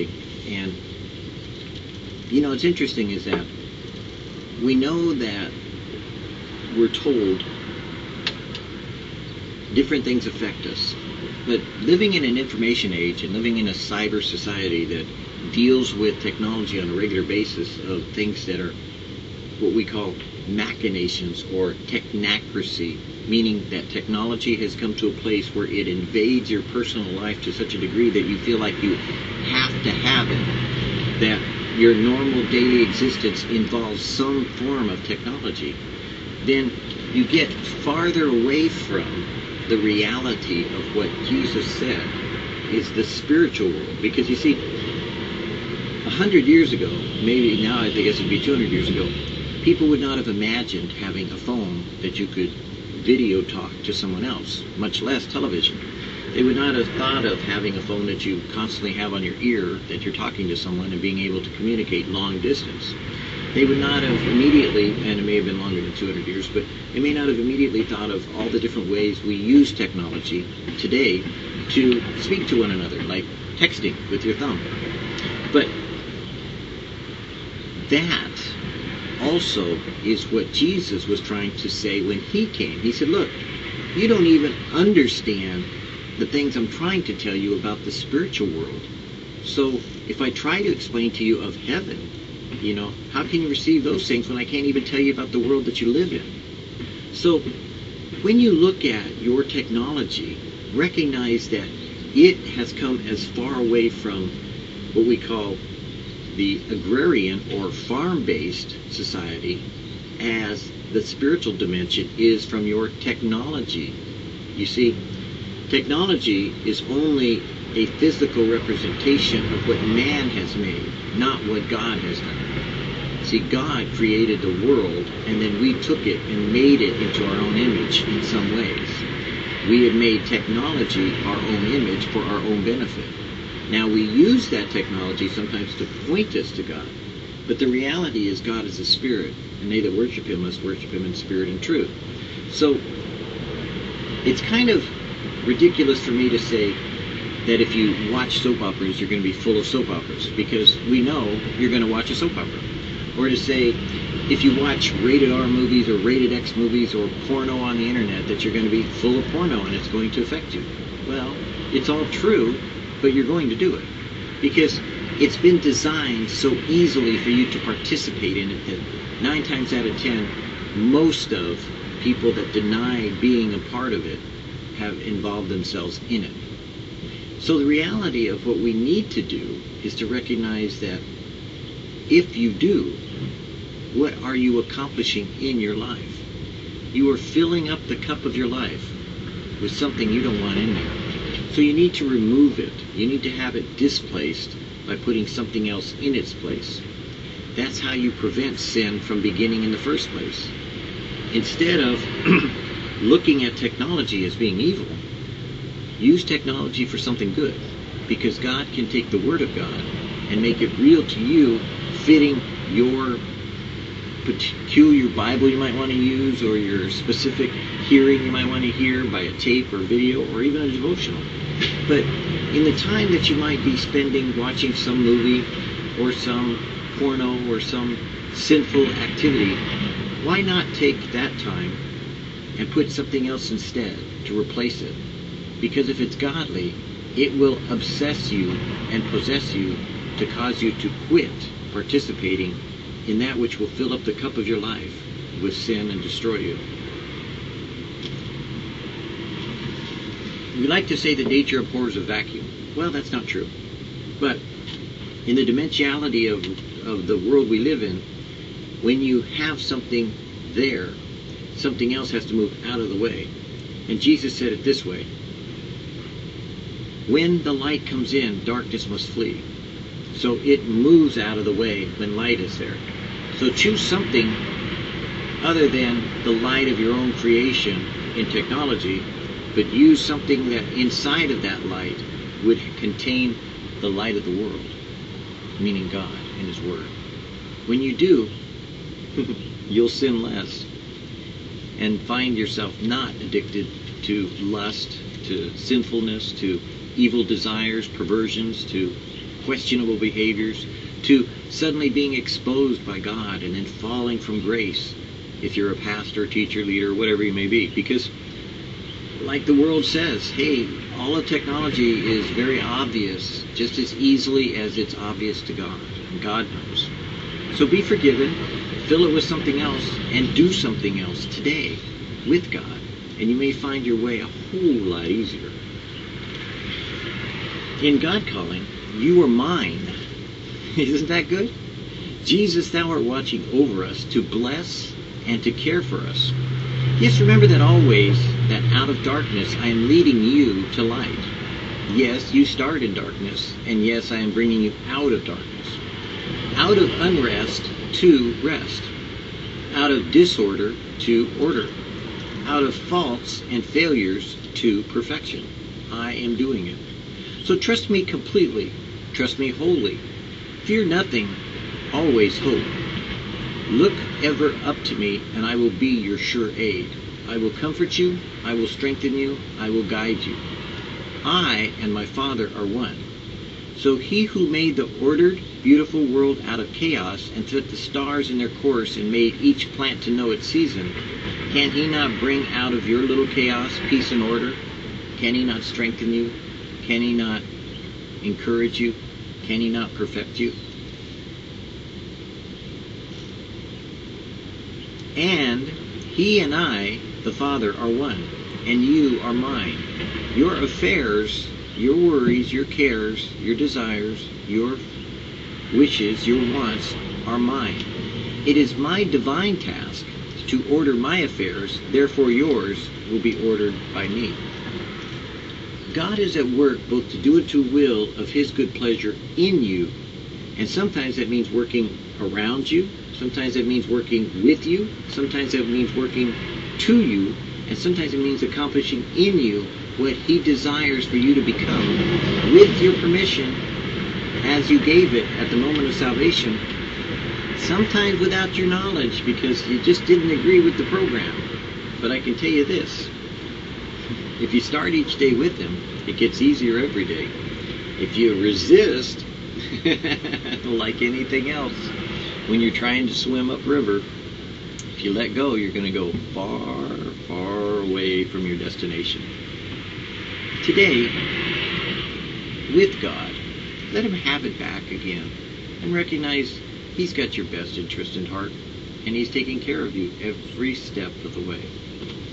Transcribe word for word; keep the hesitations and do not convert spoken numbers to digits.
And, you know, it's interesting is that we know that we're told different things affect us, but living in an information age and living in a cyber society that deals with technology on a regular basis of things that are what we call machinations or technocracy, meaning that technology has come to a place where it invades your personal life to such a degree that you feel like you have to have it, that your normal daily existence involves some form of technology, then you get farther away from the reality of what Jesus said is the spiritual world. Because you see, a hundred years ago, maybe now I guess it would be two hundred years ago, people would not have imagined having a phone that you could video talk to someone else, much less television. They would not have thought of having a phone that you constantly have on your ear, that you're talking to someone and being able to communicate long distance. They would not have immediately, and it may have been longer than two hundred years, but they may not have immediately thought of all the different ways we use technology today to speak to one another, like texting with your thumb. But that also is what Jesus was trying to say when he came. He said, look, you don't even understand the things I'm trying to tell you about the spiritual world. So if I try to explain to you of heaven, you know, how can you receive those things when I can't even tell you about the world that you live in? So when you look at your technology, recognize that it has come as far away from what we call the agrarian or farm-based society as the spiritual dimension is from your technology. You see, technology is only a physical representation of what man has made, not what God has done. See, God created the world, and then we took it and made it into our own image in some ways. We have made technology our own image for our own benefit. Now, we use that technology sometimes to point us to God, but the reality is God is a spirit, and they that worship him must worship him in spirit and truth. So, it's kind of ridiculous for me to say that if you watch soap operas, you're going to be full of soap operas, because we know you're going to watch a soap opera. Or to say, if you watch rated R movies or rated X movies or porno on the internet, that you're going to be full of porno and it's going to affect you. Well, it's all true, but you're going to do it, because it's been designed so easily for you to participate in it that nine times out of ten, most of people that deny being a part of it have involved themselves in it. So the reality of what we need to do is to recognize that if you do, what are you accomplishing in your life? You are filling up the cup of your life with something you don't want in there. So you need to remove it. You need to have it displaced by putting something else in its place. That's how you prevent sin from beginning in the first place. Instead of looking at technology as being evil, use technology for something good, because God can take the Word of God and make it real to you, fitting your peculiar Bible you might want to use, or your specific hearing you might want to hear by a tape or video or even a devotional. But in the time that you might be spending watching some movie or some porno or some sinful activity, why not take that time and put something else instead to replace it? Because if it's godly, it will obsess you and possess you to cause you to quit participating in that which will fill up the cup of your life with sin and destroy you. We like to say that nature abhors a vacuum. Well, that's not true. But in the dimensionality of, of the world we live in, when you have something there, something else has to move out of the way. And Jesus said it this way: when the light comes in, darkness must flee. So it moves out of the way when light is there. So choose something other than the light of your own creation in technology, but use something that inside of that light would contain the light of the world, meaning God and his word. When you do, you'll sin less and find yourself not addicted to lust, to sinfulness, to evil desires, perversions, to questionable behaviors to suddenly being exposed by God and then falling from grace if you're a pastor, teacher, leader, whatever you may be. Because like the world says, hey, all of technology is very obvious just as easily as it's obvious to God, and God knows. So be forgiven, fill it with something else, and do something else today with God, and you may find your way a whole lot easier. In God Calling, you are mine. Isn't that good? Jesus, thou art watching over us to bless and to care for us. Yes, remember that always, that out of darkness I am leading you to light. Yes, you start in darkness, and yes, I am bringing you out of darkness. Out of unrest to rest. Out of disorder to order. Out of faults and failures to perfection. I am doing it. So trust me completely. Trust me wholly. Fear nothing. Always hope. Look ever up to me, and I will be your sure aid. I will comfort you, I will strengthen you, I will guide you. I and my Father are one. So he who made the ordered, beautiful world out of chaos and set the stars in their course and made each plant to know its season, can he not bring out of your little chaos peace and order? Can he not strengthen you? Can he not encourage you? Can he not perfect you? And he and I, the Father, are one, and you are mine. Your affairs, your worries, your cares, your desires, your wishes, your wants are mine. It is my divine task to order my affairs, therefore yours will be ordered by me. God is at work both to do it to will of his good pleasure in you, and sometimes that means working around you, sometimes it means working with you, sometimes it means working to you, and sometimes it means accomplishing in you what he desires for you to become, with your permission, as you gave it at the moment of salvation, sometimes without your knowledge, because you just didn't agree with the program. But I can tell you this, if you start each day with him, it gets easier every day. If you resist, like anything else, when you're trying to swim upriver, if you let go, you're going to go far, far away from your destination. Today, with God, let him have it back again and recognize he's got your best interest in heart and he's taking care of you every step of the way.